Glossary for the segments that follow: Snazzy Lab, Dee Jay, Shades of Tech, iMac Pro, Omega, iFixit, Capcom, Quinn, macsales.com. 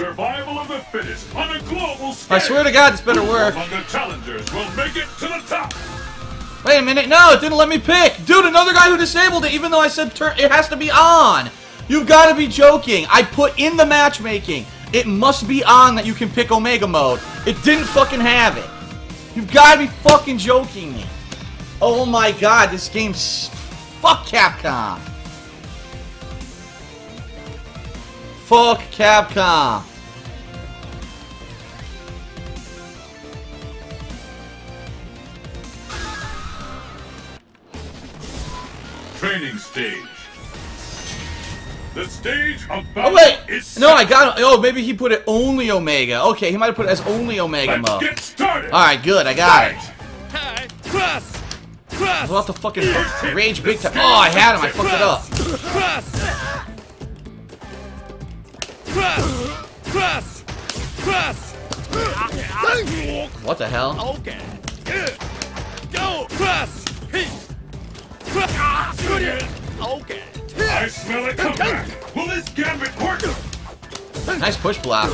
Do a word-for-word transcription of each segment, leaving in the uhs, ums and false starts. Survival of the fittest on a global scale. I swear to God, this better work. Among the challengers will make it to the top. Wait a minute. No, it didn't let me pick. Dude, another guy who disabled it, even though I said turn it has to be on. You've got to be joking. I put in the matchmaking. It must be on that you can pick Omega mode. It didn't fucking have it. You've got to be fucking joking me. Oh my God, this game's... Fuck Capcom. Fuck Capcom. Training stage. The stage of battle. Oh wait, is no, I got it. Oh, maybe he put it only Omega. Okay, he might have put it as only Omega Let's mode. Get started. All right, good, I got Fight. It. Hi, trust. I was about to fucking rage big time. Oh, I had him. I fucked it up. What the hell? Okay. Go. Okay. I smell it come back. Will this gambit work? Nice push block.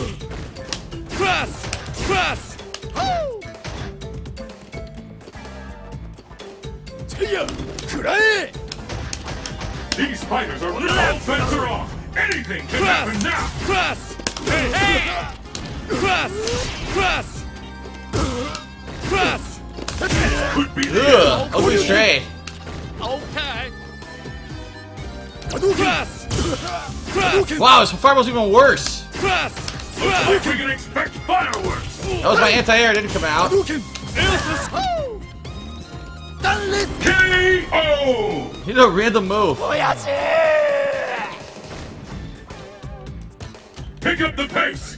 These fighters are really all bets are off. Anything can happen now. Press, press, press, press. Could be the ugly trade. Okay. Press. Wow, his fireballs even worse. Press. Looks like we can expect fireworks. That was my anti-air. Didn't come out. K O! He did a random move. Pick up the pace.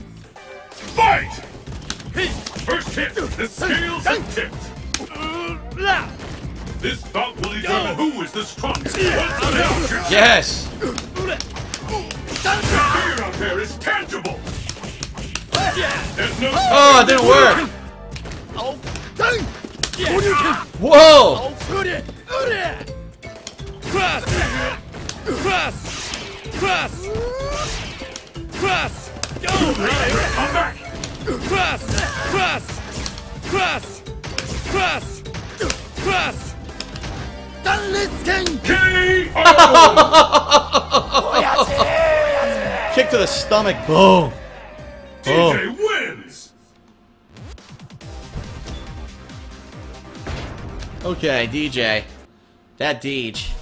Fight! First hit. The scales are tipped. This bout will determine who is the strongest. Yes. The fear out there is tangible. No oh, it didn't work. Oh, dang. Whoa! Kick to the stomach. Boom. Boom. Okay, D J. That Deej.